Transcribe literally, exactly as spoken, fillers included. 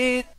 it